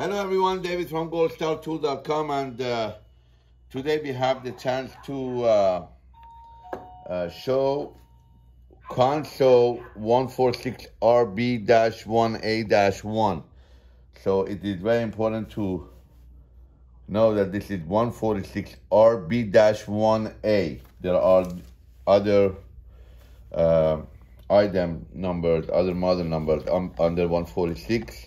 Hello everyone, David from GoldStarTool.com, and today we have the chance to show Consew 146RB-1A-1. So it is very important to know that this is 146RB-1A. There are other item numbers, other model numbers under 146.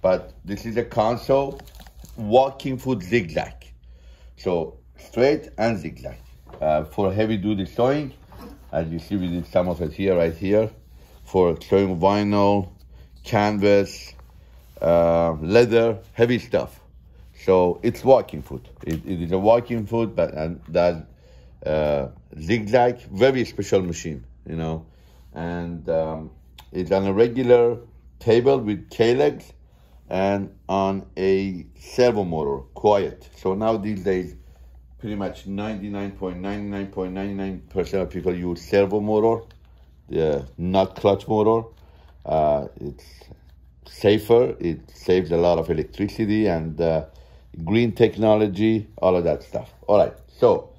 But this is a Consew walking foot zigzag. So straight and zigzag. For heavy duty sewing, as you see we did some of it here, right here. For sewing vinyl, canvas, leather, heavy stuff. So it's walking foot. It is a walking foot, but and that zigzag, very special machine, you know. And it's on a regular table with K-legs, and on a servo motor, quiet. So now these days, pretty much 99.99% of people use servo motor, not clutch motor. It's safer, it saves a lot of electricity and green technology, all of that stuff. All right, so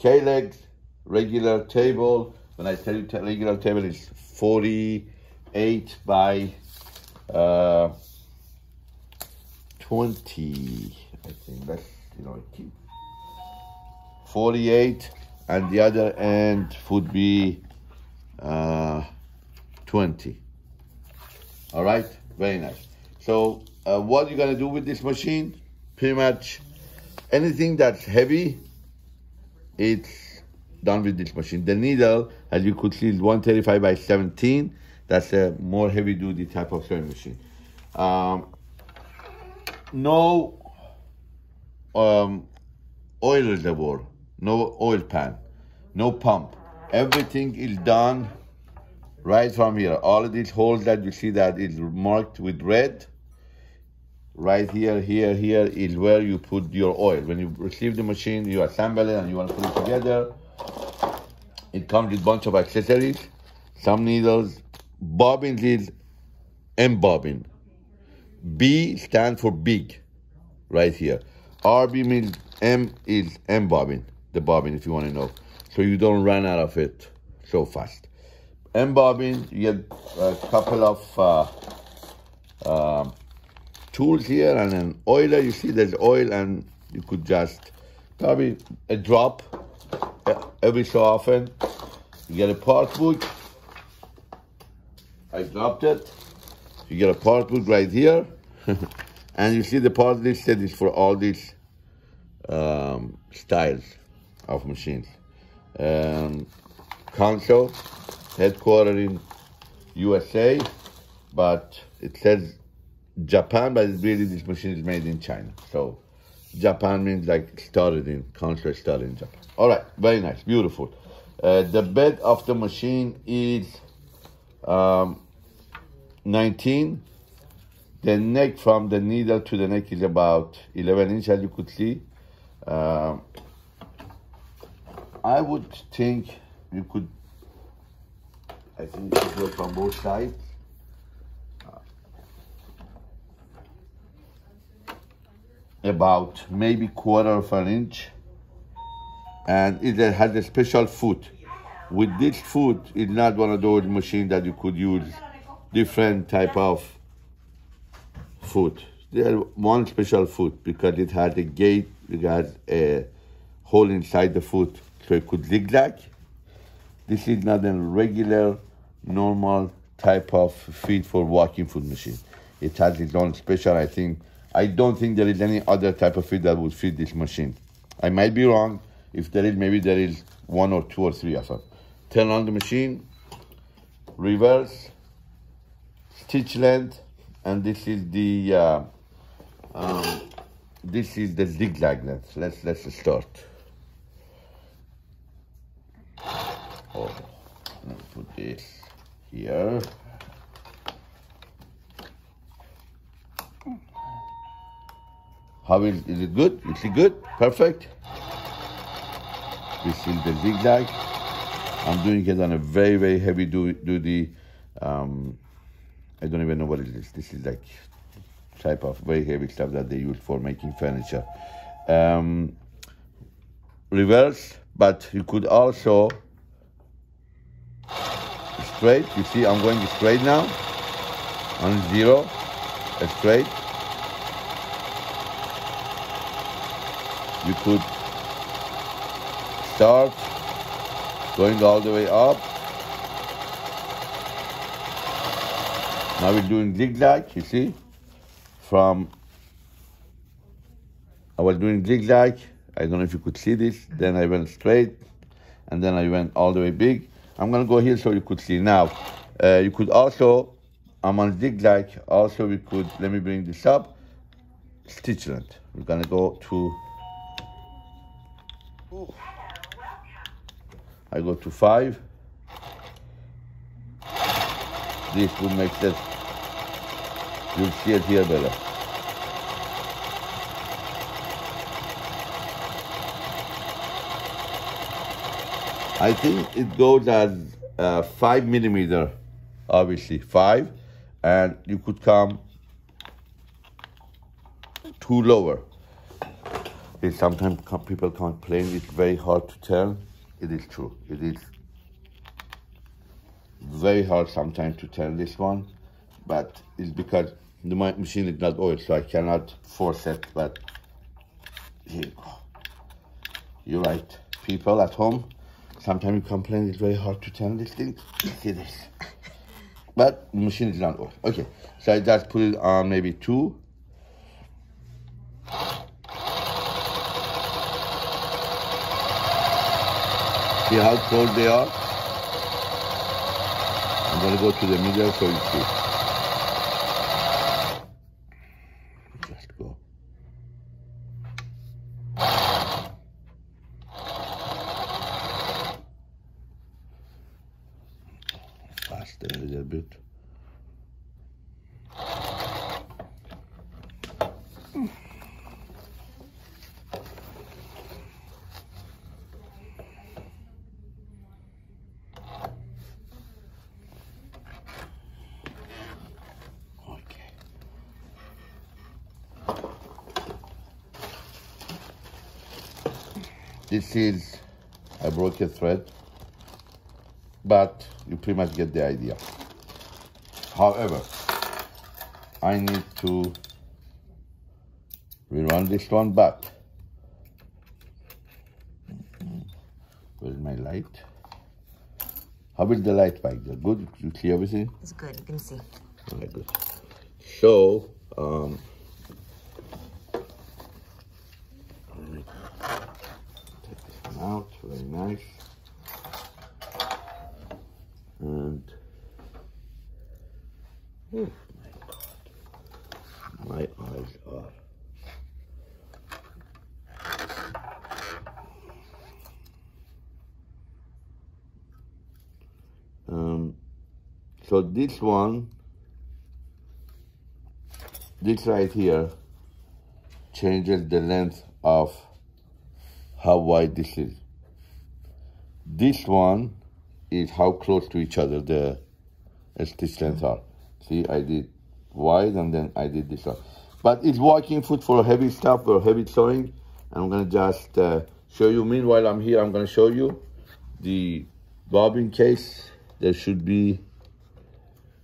K-legs, regular table. When I tell you regular table, it's 48 by 20, I think. That's, you know, 48, and the other end would be 20. All right, very nice. So what you're gonna do with this machine, pretty much anything that's heavy, it's done with this machine. The needle, as you could see, is 135 by 17. That's a more heavy-duty type of sewing machine. No oil reservoir, no oil pan, no pump. Everything is done right from here. All of these holes that you see that is marked with red, right here, here, here is where you put your oil. When you receive the machine, you assemble it and you want to put it together. It comes with a bunch of accessories, some needles. Bobbin is M bobbin. B stands for big, right here. RB means M is M bobbin, the bobbin if you want to know. So you don't run out of it so fast. M bobbin, you get a couple of tools here and an oiler. You see there's oil, and you could just probably a drop every so often. You get a part book. I dropped it. You get a part book right here. And you see the part listed is for all these styles of machines. Consew, headquartered in USA, but it says Japan, but really this machine is made in China. So Japan means like started in, Consew started in Japan. All right, very nice, beautiful. The bed of the machine is 19. The neck from the needle to the neck is about 11 inches, as you could see. I would think you could, I think you could work from both sides. About maybe 1/4 of an inch, and it has a special foot. With this foot, it's not one of those machines that you could use different type of foot. There one special foot because it has a gate, it has a hole inside the foot, so it could zigzag. This is not a regular, normal type of feet for walking foot machine. It has its own special, I think. I don't think there is any other type of feet that would fit this machine. I might be wrong. If there is, maybe there is 1 or 2 or 3 of them. Turn on the machine, reverse, stitch length, and this is the zigzag length. Let's start. Oh, let me put this here. How is it good? Is it good? Perfect. This is the zigzag. I'm doing it on a very, very heavy duty. I don't even know what it is. This is like type of very heavy stuff that they use for making furniture. Reverse, but you could also straight. You see, I'm going straight now on zero, straight. You could start going all the way up. Now we're doing zigzag, you see? I was doing zigzag, I don't know if you could see this, then I went straight, and then I went all the way big. I'm gonna go here so you could see now. You could also, I'm on zigzag, also we could, let me bring this up, stitch length. We're gonna go to, I go to 5. This would make sense. You'll see it here better. I think it goes as 5 millimeter, obviously 5, and you could come 2 lower. Sometimes people complain it's very hard to tell. It is true. It is very hard sometimes to tell this one, but it's because the machine is not oiled, so I cannot force it. But here you go. You're right, people at home. Sometimes you complain it's very hard to tell this thing. See this, but the machine is not oiled. Okay, so I just put it on maybe 2. See how cold they are? I'm gonna go to the middle so you see. Just go. Faster a little bit. This is, I broke a thread, but you pretty much get the idea. However, I need to rerun this one back. Where's my light? How is the light back there? Good? You see everything? It's good, you can see. All right, good. So, out, very nice, and oh my God, my eyes are. So this one, this right here, changes the length of how wide this is. This one is how close to each other the stitch lengths are. See, I did wide and then I did this one. But it's walking foot for heavy stuff or heavy sewing. I'm gonna just show you. Meanwhile, I'm here, I'm gonna show you the bobbin case. There should be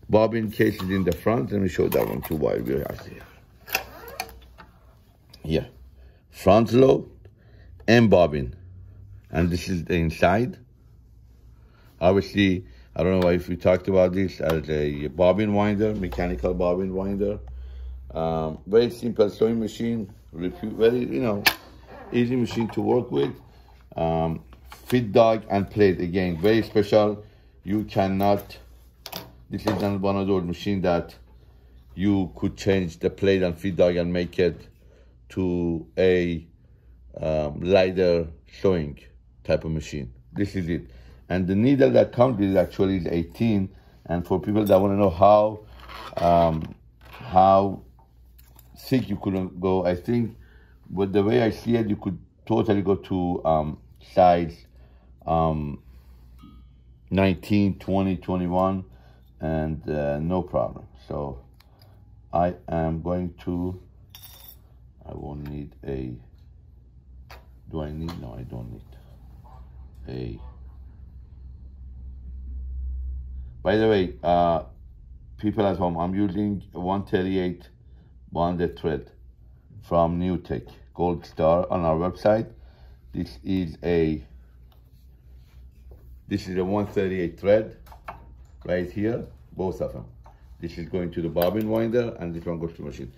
bobbin cases in the front. Let me show that one too while we're here. Yeah, front load and bobbin, and this is the inside. Obviously, I don't know if we talked about this as a bobbin winder, mechanical bobbin winder. Very simple sewing machine, very, you know, easy machine to work with. Feed dog and plate, again, very special. You cannot, this is not one of those machines that you could change the plate and feed dog and make it to a lighter sewing type of machine. This is it. And the needle that comes with it actually is 18. And for people that want to know how thick you could go, I think, with the way I see it, you could totally go to size 19, 20, 21, and no problem. So I am going to, I won't need a, do I need, no, I don't need a, by the way, people at home, I'm using 138 bonded thread from NewTech Gold Star on our website. This is a 138 thread right here, both of them. This is going to the bobbin winder and this one goes to the machine.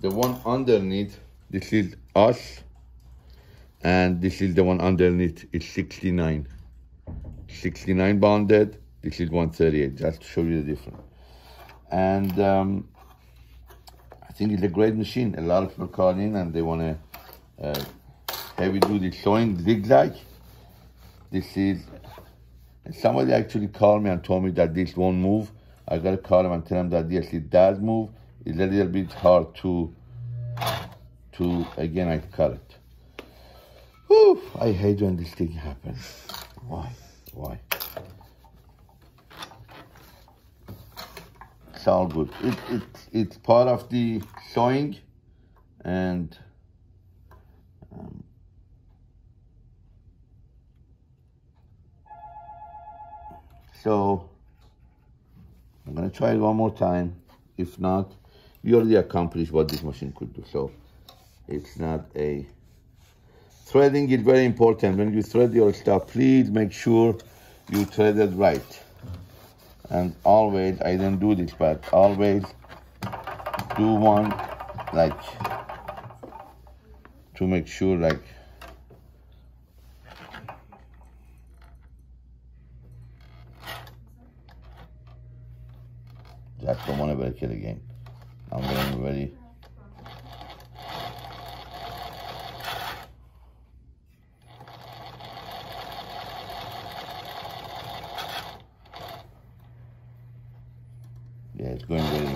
The one underneath, this is us, and this is the one underneath, it's 69 bonded. This is 138, just to show you the difference. And I think it's a great machine. A lot of people call in and they want to heavy duty sewing zigzag. This is, and somebody actually called me and told me that this won't move. I gotta call him and tell him that yes, it does move. It's a little bit hard to again, I cut it. Whew, I hate when this thing happens. Why? It's all good. It's part of the sewing, and so I'm gonna try it one more time. If not, we already accomplished what this machine could do. So it's not a, threading is very important. When you thread your stuff, please make sure you thread it right. And always, I don't do this, but always do one like, to make sure like, I don't want to break it again. I'm getting ready. Yeah, it's going ready.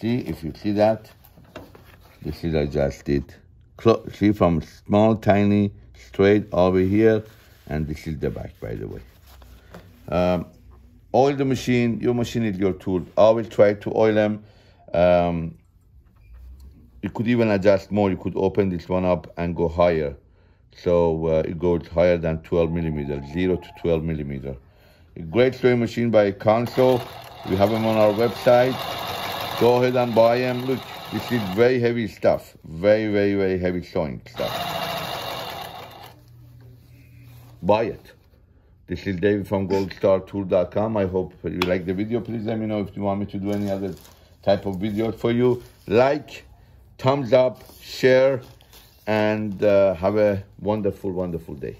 See, if you see that, this is I just did. See, from small, tiny, straight over here, and this is the back, by the way. Oil the machine. Your machine is your tool. Always try to oil them. You could even adjust more. You could open this one up and go higher. So it goes higher than 12 millimeter, 0 to 12 millimeter. A great sewing machine by Consew. We have them on our website. Go ahead and buy them. Look, this is very heavy stuff. Very, very, very heavy sewing stuff. Buy it. This is David from GoldStarTool.com. I hope you like the video. Please let me know if you want me to do any other type of video for you. Like, thumbs up, share, and have a wonderful, wonderful day.